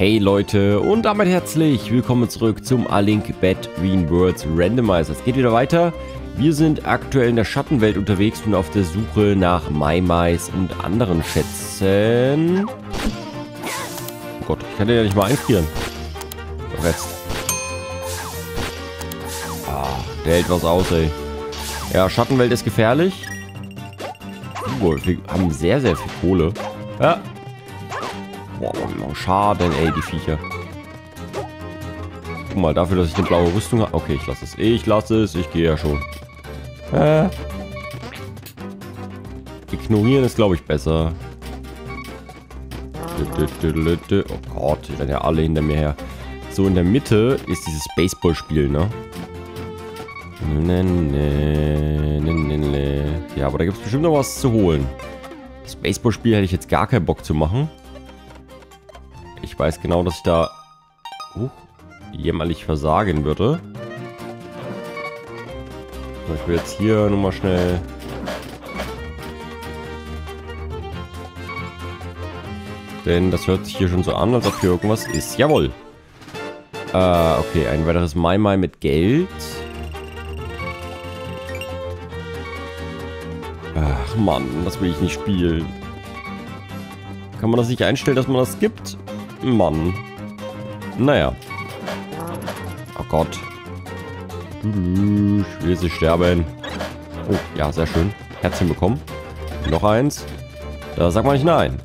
Hey Leute und damit herzlich willkommen zurück zum A Link Between Worlds Randomizer. Es geht wieder weiter. Wir sind aktuell in der Schattenwelt unterwegs und auf der Suche nach Maimais und anderen Schätzen. Oh Gott, ich kann den ja nicht mal einfrieren. Doch jetzt. Ah, der hält was aus, ey. Ja, Schattenwelt ist gefährlich. Oh, wir haben sehr viel Kohle. Ja. Wow, Schaden, ey, die Viecher. Guck mal, dafür, dass ich eine blaue Rüstung habe. Okay, ich lasse es. Ich gehe ja schon. Ignorieren ist, glaube ich, besser. Oh Gott, die werden ja alle hinter mir her. So, in der Mitte ist dieses Baseballspiel, ne? Ja, aber da gibt es bestimmt noch was zu holen. Das Baseballspiel hätte ich jetzt gar keinen Bock zu machen. Ich weiß genau, dass ich da jämmerlich versagen würde. So, ich will jetzt hier nochmal schnell. Denn das hört sich hier schon so an, als ob hier irgendwas ist. Jawohl. Okay, ein weiteres Mai-Mai mit Geld. Ach Mann, das will ich nicht spielen. Kann man das nicht einstellen, dass man das gibt? Mann. Naja. Oh Gott. Ich will sie sterben. Oh, ja, sehr schön. Herzchen bekommen. Noch eins. Da sagt man nicht nein.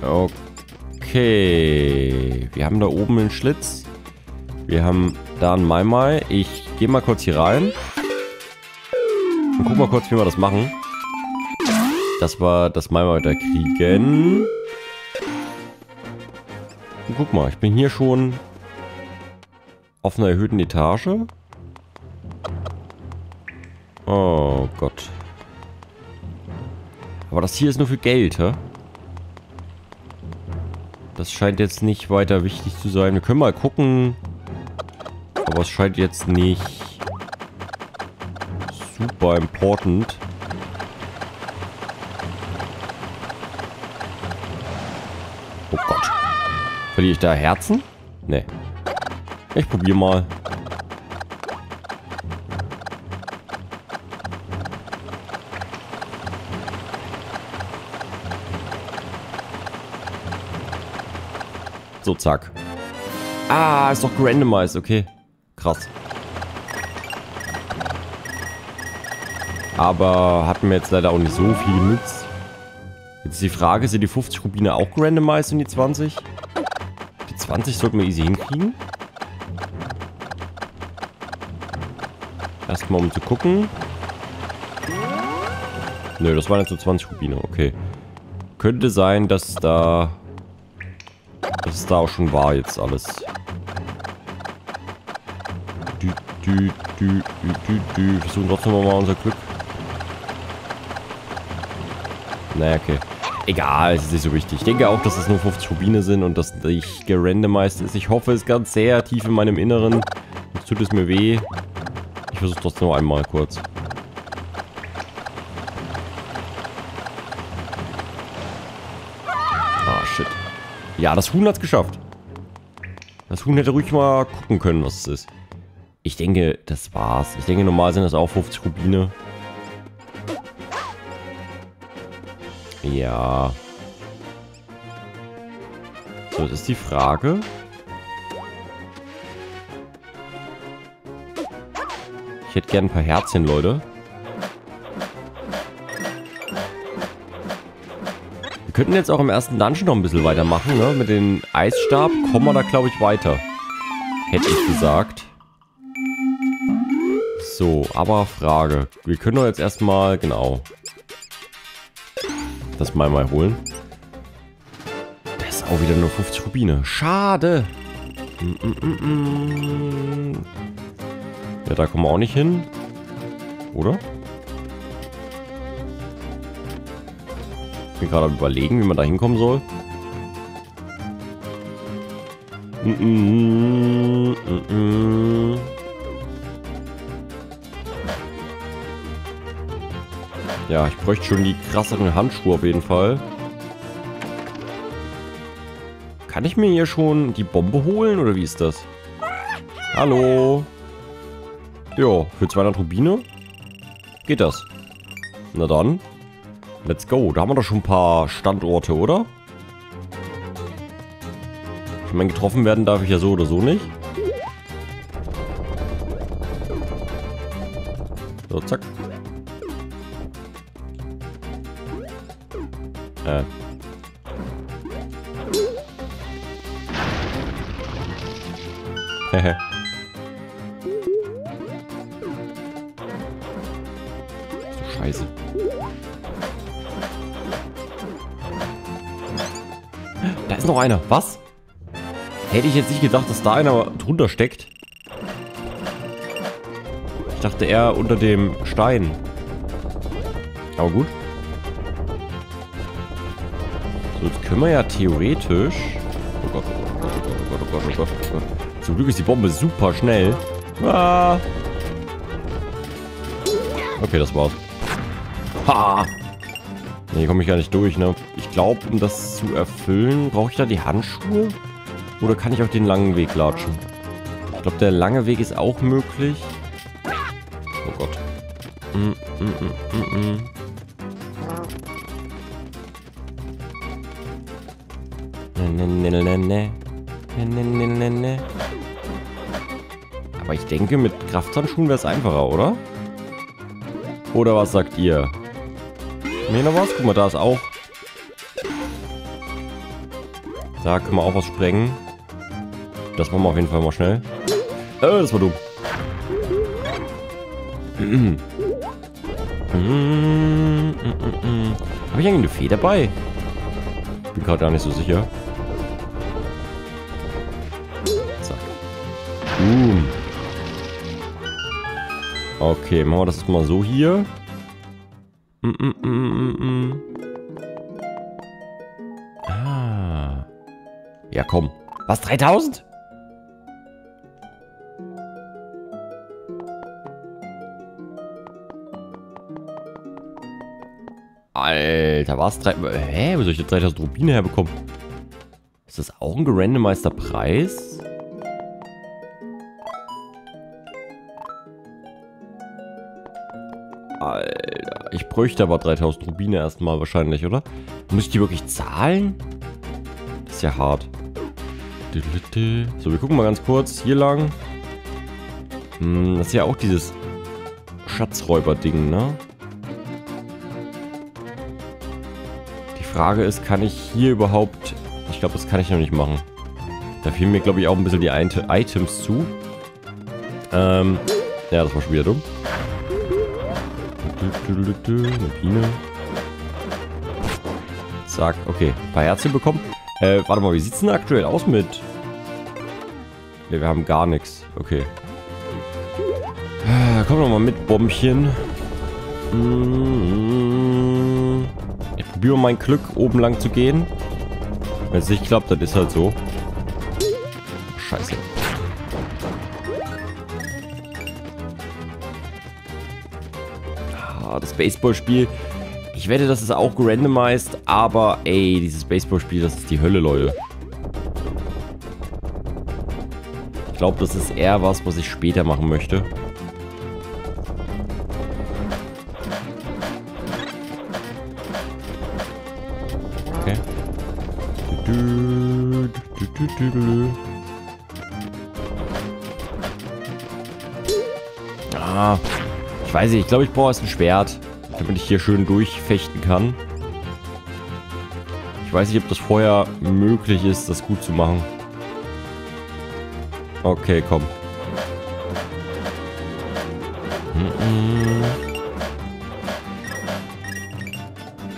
Okay. Wir haben da oben einen Schlitz. Wir haben da einen Mai-Mai. Ich gehe mal kurz hier rein. Und guck mal kurz, wie wir das machen. Das war das Mai-Mai wieder kriegen. Und guck mal, ich bin hier schon auf einer erhöhten Etage. Oh Gott. Aber das hier ist nur für Geld, hä? Das scheint jetzt nicht weiter wichtig zu sein. Wir können mal gucken. Aber es scheint jetzt nicht super important. Oh Gott. Verliere ich da Herzen? Nee. Ich probiere mal. So, zack. Ah, ist doch randomized, okay. Krass. Aber hat mir jetzt leider auch nicht so viel genützt. Jetzt ist die Frage, sind die 50 Rubine auch randomized und die 20? Die 20 sollten wir easy hinkriegen. Erstmal um zu gucken. Nö, das waren jetzt so 20 Rubine, okay. Könnte sein, dass da... dass es da auch schon war jetzt alles. Versuchen trotzdem mal unser Glück. Naja, okay. Egal, es ist nicht so wichtig. Ich denke auch, dass es nur 50 Rubine sind und dass ich gerandomized ist. Ich hoffe es ganz sehr tief in meinem Inneren. Jetzt tut es mir weh. Ich versuche das nur einmal kurz. Ah, shit. Ja, das Huhn hat es geschafft. Das Huhn hätte ruhig mal gucken können, was es ist. Ich denke, das war's. Ich denke, normal sind das auch 50 Rubine. Ja. So, das ist die Frage. Ich hätte gern ein paar Herzchen, Leute. Wir könnten jetzt auch im ersten Dungeon noch ein bisschen weitermachen, ne? Mit dem Eisstab kommen wir da, glaube ich, weiter. Hätte ich gesagt. So, aber Frage. Wir können doch jetzt erstmal, genau... das Mai-Mai holen. Das ist auch wieder nur 50 Rubine. Schade. Ja, da kommen wir auch nicht hin. Oder? Ich bin gerade am Überlegen, wie man da hinkommen soll. Ja, ich bräuchte schon die krasseren Handschuhe auf jeden Fall. Kann ich mir hier schon die Bombe holen oder wie ist das? Hallo. Jo, für 200 Rubine geht das. Na dann. Let's go. Da haben wir doch schon ein paar Standorte, oder? Ich meine, getroffen werden darf ich ja so oder so nicht. So, zack. So, scheiße. Da ist noch einer. Was? Hätte ich jetzt nicht gedacht, dass da einer drunter steckt. Ich dachte eher unter dem Stein. Aber gut. So, jetzt können wir ja theoretisch... Oh Gott, oh Gott, oh Gott, oh Gott, oh Gott, oh Gott. Zum Glück ist die Bombe super schnell. Ah. Okay, das war's. Ha! Nee, hier komme ich gar nicht durch, ne? Ich glaube, um das zu erfüllen, brauche ich da die Handschuhe? Oder kann ich auch den langen Weg latschen? Ich glaube, der lange Weg ist auch möglich. Oh Gott. Aber ich denke, mit Krafthandschuhen wäre es einfacher, oder? Oder was sagt ihr? Nee, noch was? Guck mal, da ist auch. Da können wir auch was sprengen. Das machen wir auf jeden Fall mal schnell. Das war dumm. Habe ich eigentlich eine Fee dabei? Bin gerade gar nicht so sicher. Zack. Okay, machen wir das jetzt mal so hier. Ah. Ja, komm. Was, 3000? Alter, was? Hä? Wo soll ich jetzt 3000 Rubine herbekommen? Ist das auch ein gerandomized Preis? Alter, ich bräuchte aber 3000 Rubine erstmal wahrscheinlich, oder? Muss ich die wirklich zahlen? Das ist ja hart. So, wir gucken mal ganz kurz hier lang. Das ist ja auch dieses Schatzräuber-Ding, ne? Die Frage ist, kann ich hier überhaupt... Ich glaube, das kann ich noch nicht machen. Da fehlen mir, glaube ich, auch ein bisschen die Items zu. Ja, das war schon wieder dumm. Eine Biene. Zack, okay. Ein paar Herzchen bekommen. Warte mal, wie sieht es denn aktuell aus mit... Ne, wir haben gar nichts. Okay. Komm doch mal mit, Bombchen. Probiere mein Glück, oben lang zu gehen. Wenn es nicht klappt, dann ist halt so. Scheiße. Ah, das Baseballspiel. Ich wette, das ist auch gerandomized, aber ey, dieses Baseballspiel, das ist die Hölle, Leute. Ich glaube, das ist eher was, was ich später machen möchte. Ah, ich weiß nicht, ich glaube, ich brauche erst ein Schwert, damit ich hier schön durchfechten kann. Ich weiß nicht, ob das vorher möglich ist, das gut zu machen. Okay, komm.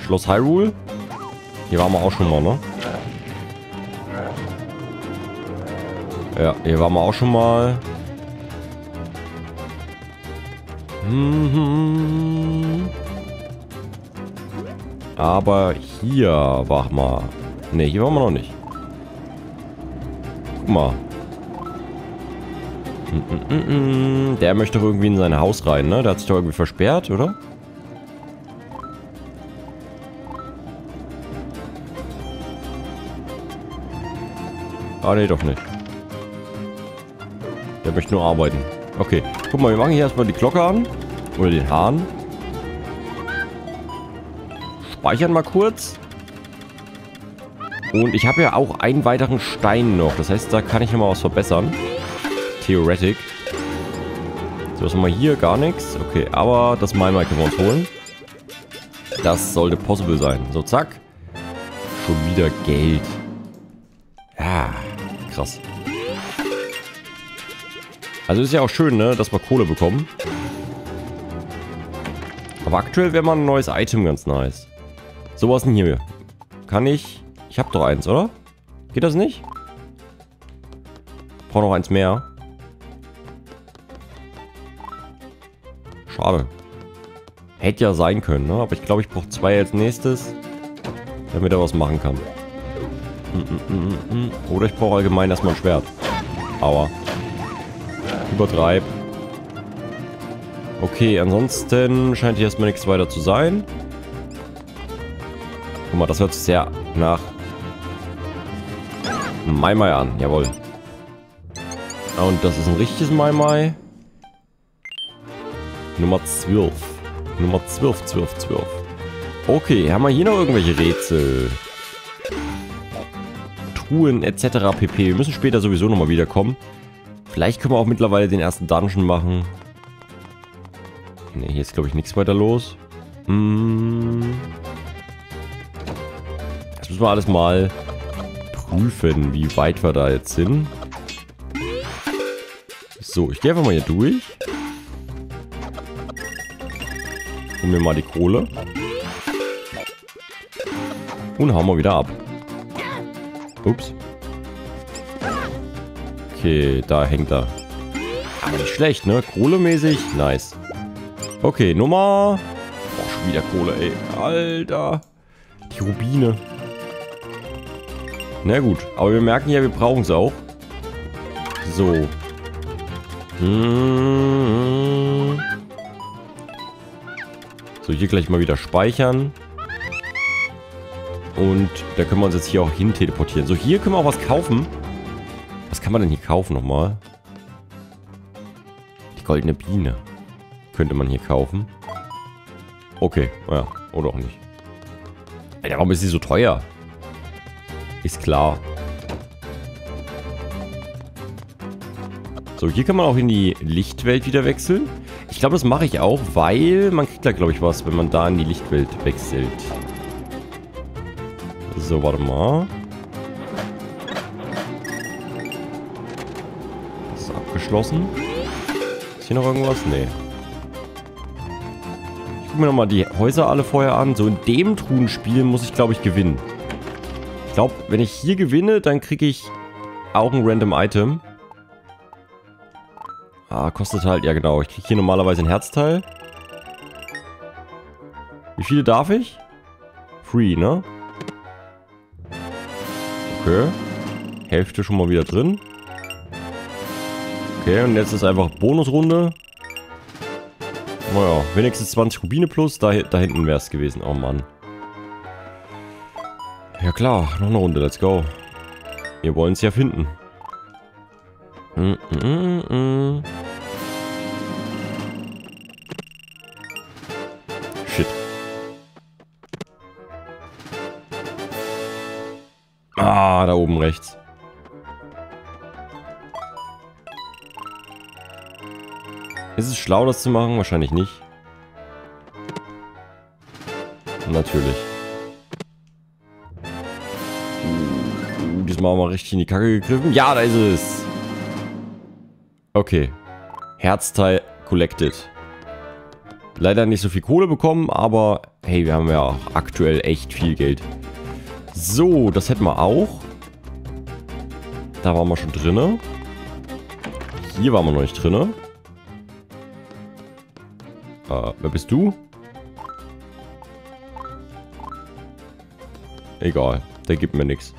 Schloss Hyrule? Hier waren wir auch schon mal, ne? Ja, hier waren wir auch schon mal. Aber hier war mal. Ne, hier waren wir noch nicht. Guck mal. Der möchte doch irgendwie in sein Haus rein, ne? Der hat sich doch irgendwie versperrt, oder? Ah, nee, doch nicht. Der möchte nur arbeiten. Okay. Guck mal, wir machen hier erstmal die Glocke an. Oder den Hahn. Speichern mal kurz. Und ich habe ja auch einen weiteren Stein noch. Das heißt, da kann ich nochmal was verbessern. Theoretisch. So, was haben wir hier? Gar nichts. Okay, aber das Mai-Mai können wir uns holen. Das sollte possible sein. So, zack. Schon wieder Geld. Ja, krass. Also ist ja auch schön, ne, dass wir Kohle bekommen. Aber aktuell wäre mal ein neues Item ganz nice. So, was denn hier? Kann ich... Ich habe doch eins, oder? Geht das nicht? Brauche noch eins mehr. Schade. Hätte ja sein können, ne? Aber ich glaube, ich brauche zwei als nächstes, damit er was machen kann. Oder ich brauche allgemein erstmal ein Schwert. Aua. Übertreib. Okay, ansonsten scheint hier erstmal nichts weiter zu sein. Guck mal, das hört sich sehr nach Mai-Mai an, jawohl. Und das ist ein richtiges Mai-Mai. Nummer 12. Nummer 12, 12, 12. Okay, haben wir hier noch irgendwelche Rätsel? Truhen etc. pp. Wir müssen später sowieso nochmal wiederkommen. Vielleicht können wir auch mittlerweile den ersten Dungeon machen. Ne, hier ist glaube ich nichts weiter los. Das müssen wir alles mal prüfen, wie weit wir da jetzt sind. So, ich gehe einfach mal hier durch. Holen wir mal die Kohle. Und hauen wir wieder ab. Ups. Okay, da hängt er. Aber nicht schlecht, ne? Kohlemäßig. Nice. Okay, Nummer... Boah, schon wieder Kohle, ey. Alter. Die Rubine. Na gut. Aber wir merken ja, wir brauchen es auch. So. So, hier gleich mal wieder speichern. Und da können wir uns jetzt hier auch hin teleportieren. So, hier können wir auch was kaufen. Was kann man denn hier kaufen nochmal? Die goldene Biene. Könnte man hier kaufen. Okay, ja. Oder auch nicht. Alter, warum ist sie so teuer? Ist klar. So, hier kann man auch in die Lichtwelt wieder wechseln. Ich glaube, das mache ich auch, weil man kriegt da, glaube ich, was, wenn man da in die Lichtwelt wechselt. So, warte mal. Das ist abgeschlossen. Ist hier noch irgendwas? Nee. Ich gucke mir nochmal die Häuser alle vorher an. So, in dem Truhenspiel muss ich, glaube ich, gewinnen. Ich glaube, wenn ich hier gewinne, dann kriege ich auch ein random Item. Ah, kostet halt, ja genau. Ich kriege hier normalerweise ein Herzteil. Wie viele darf ich? Free, ne? Okay. Hälfte schon mal wieder drin. Okay, und jetzt ist einfach Bonusrunde. Naja, wenigstens 20 Rubine plus. Da hinten wäre es gewesen. Oh Mann. Ja klar, noch eine Runde. Let's go. Wir wollen es ja finden. Shit. Ah, da oben rechts. Ist es schlau, das zu machen? Wahrscheinlich nicht. Natürlich. Diesmal haben wir richtig in die Kacke gegriffen. Ja, da ist es. Okay. Herzteil collected. Leider nicht so viel Kohle bekommen, aber hey, wir haben ja auch aktuell echt viel Geld. So, das hätten wir auch. Da waren wir schon drinne. Hier waren wir noch nicht drinne. Wer bist du? Egal, der gibt mir nichts.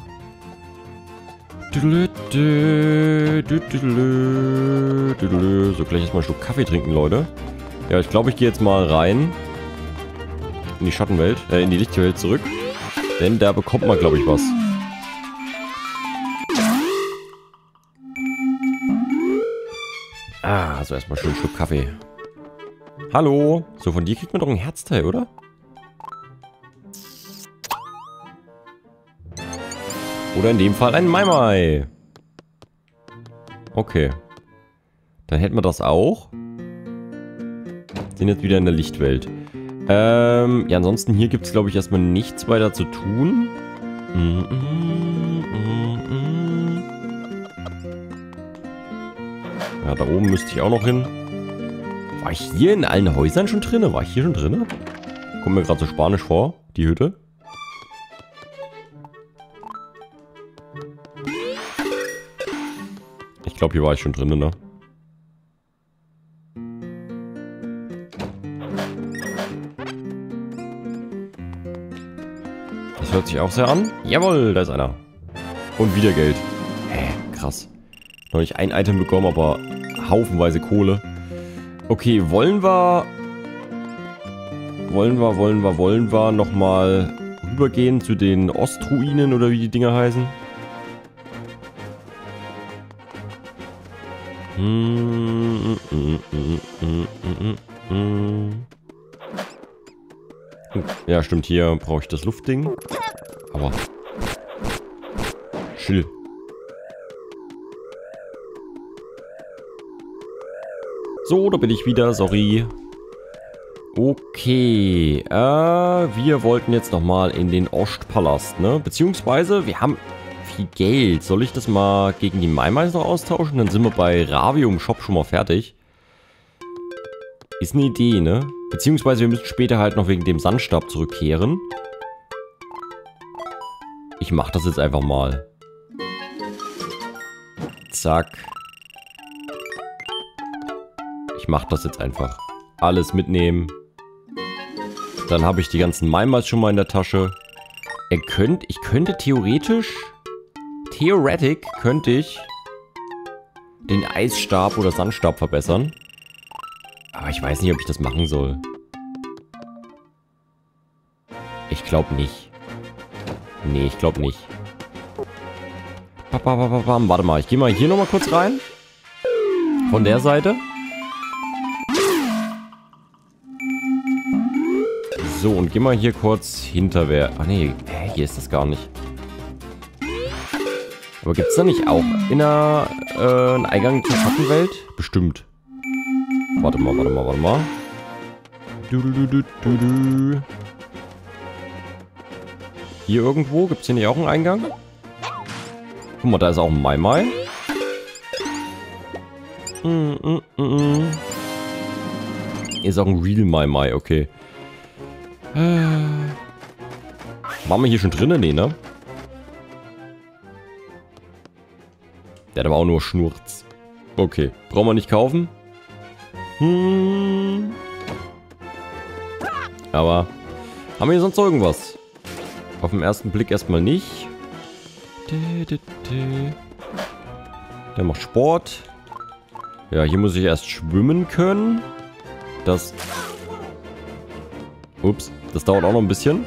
So, gleich erstmal einen Schluck Kaffee trinken, Leute. Ja, ich glaube, ich gehe jetzt mal rein. In die Schattenwelt. In die Lichtwelt zurück. Denn da bekommt man, glaube ich, was. Ah, also erstmal schön einen Schluck Kaffee. Hallo. So, von dir kriegt man doch ein Herzteil, oder? Oder in dem Fall ein Mai-Mai. Okay. Dann hätten wir das auch. Sind jetzt wieder in der Lichtwelt. Ja, ansonsten hier gibt es, glaube ich, erstmal nichts weiter zu tun. Ja, da oben müsste ich auch noch hin. War ich hier in allen Häusern schon drinne? War ich hier schon drinne? Kommt mir gerade so spanisch vor, die Hütte. Ich glaube, hier war ich schon drinne, ne? Das hört sich auch sehr an. Jawohl, da ist einer. Und wieder Geld. Hä, krass. Noch nicht ein Item bekommen, aber haufenweise Kohle. Okay, wollen wir nochmal rübergehen zu den Ostruinen oder wie die Dinger heißen? Ja, stimmt, hier brauche ich das Luftding. Aber chill. So, da bin ich wieder, sorry. Okay, wir wollten jetzt nochmal in den Ostpalast, ne? Beziehungsweise, wir haben viel Geld. Soll ich das mal gegen die Maimais noch austauschen? Dann sind wir bei Ravium Shop schon mal fertig. Ist eine Idee, ne? Beziehungsweise, wir müssen später halt noch wegen dem Sandstab zurückkehren. Ich mach das jetzt einfach mal. Zack. Ich mache das jetzt einfach. Alles mitnehmen. Dann habe ich die ganzen Maimals schon mal in der Tasche. Ich könnte theoretisch... könnte ich den Eisstab oder Sandstab verbessern. Aber ich weiß nicht, ob ich das machen soll. Ich glaube nicht. Nee, ich glaube nicht. Warte mal, ich gehe mal hier nochmal kurz rein. Von der Seite. So, und geh mal hier kurz hinterher. Ach nee, hier ist das gar nicht. Aber gibt es da nicht auch einen Eingang zur Schattenwelt? Bestimmt. Warte mal. Hier irgendwo? Gibt es hier nicht auch einen Eingang? Guck mal, da ist auch ein Mai-Mai. Ist auch ein Real Mai-Mai, okay. Waren wir hier schon drinnen? Nee, ne? Der hat aber auch nur Schnurz. Okay, brauchen wir nicht kaufen. Aber haben wir hier sonst irgendwas? Auf den ersten Blick erstmal nicht. Der macht Sport. Ja, hier muss ich erst schwimmen können. Das... Ups. Das dauert auch noch ein bisschen.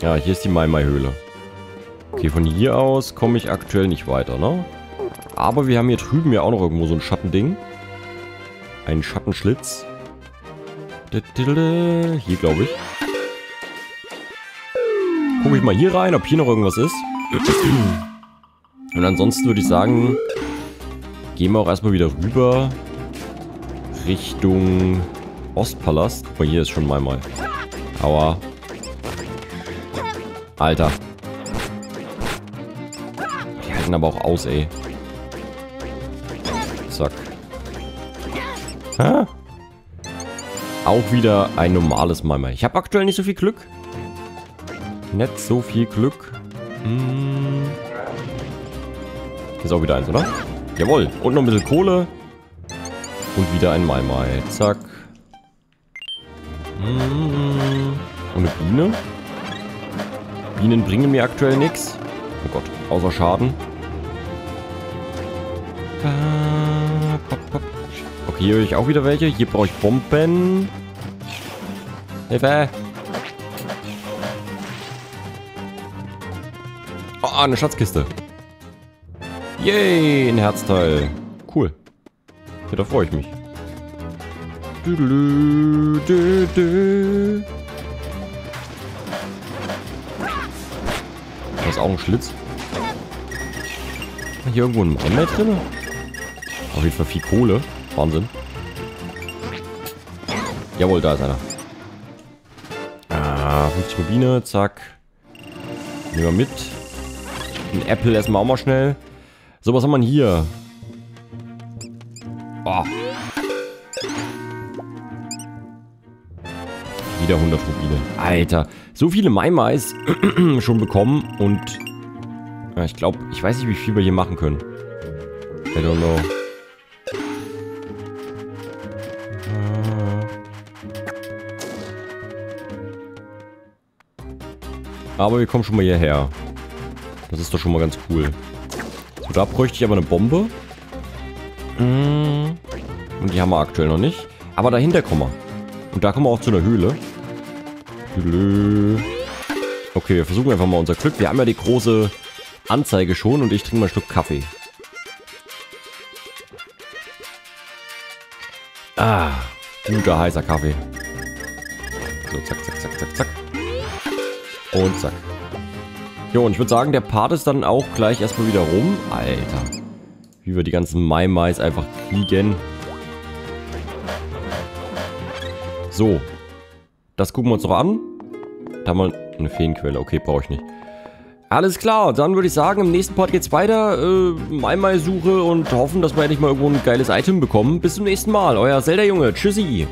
Ja, hier ist die Mai-Mai-Höhle. Okay, von hier aus komme ich aktuell nicht weiter, ne? Aber wir haben hier drüben ja auch noch irgendwo so ein Schattending. Einen Schattenschlitz. Hier, glaube ich. Gucke ich mal hier rein, ob hier noch irgendwas ist. Und ansonsten würde ich sagen, gehen wir auch erstmal wieder rüber Richtung Ostpalast. Aber hier ist schon Mai-Mai. Aua. Alter. Die halten aber auch aus, ey. Zack. Ha? Auch wieder ein normales Mai-Mai. Ich habe aktuell nicht so viel Glück. Nicht so viel Glück. Hier ist auch wieder eins, oder? Jawohl. Und noch ein bisschen Kohle. Und wieder ein Mai-Mai. Zack. Und eine Biene. Bienen bringen mir aktuell nichts. Oh Gott, außer Schaden. Okay, hier höre ich auch wieder welche. Hier brauche ich Bomben. Hilfe! Oh, eine Schatzkiste. Yay, ein Herzteil. Cool. Ja, da freue ich mich. Da ist auch ein Schlitz. Hier irgendwo ein Einmal drin? Auf jeden Fall viel Kohle. Wahnsinn. Jawohl, da ist einer. Ah, 50 Rubine, zack. Nehmen wir mit. Ein Apple essen wir auch mal schnell. So, was haben wir denn hier? Oh. Wieder 100 Rubine. Alter, so viele Mai-Mais schon bekommen und ja, ich glaube, ich weiß nicht, wie viel wir hier machen können. I don't know. Aber wir kommen schon mal hierher. Das ist doch schon mal ganz cool. So, da bräuchte ich aber eine Bombe. Und die haben wir aktuell noch nicht. Aber dahinter kommen wir. Und da kommen wir auch zu einer Höhle. Okay, wir versuchen einfach mal unser Glück. Wir haben ja die große Anzeige schon und ich trinke mal ein Stück Kaffee. Ah, guter heißer Kaffee. So, zack, zack, zack, zack, zack. Und zack. Jo, und ich würde sagen, der Part ist dann auch gleich erstmal wieder rum. Alter. Wie wir die ganzen Mai-Mais einfach kriegen. So. Das gucken wir uns noch an. Da haben wir eine Feenquelle. Okay, brauche ich nicht. Alles klar, dann würde ich sagen, im nächsten Part geht's weiter. Mai-Mai-Suche und hoffen, dass wir endlich mal irgendwo ein geiles Item bekommen. Bis zum nächsten Mal, euer Zeldajunge. Tschüssi.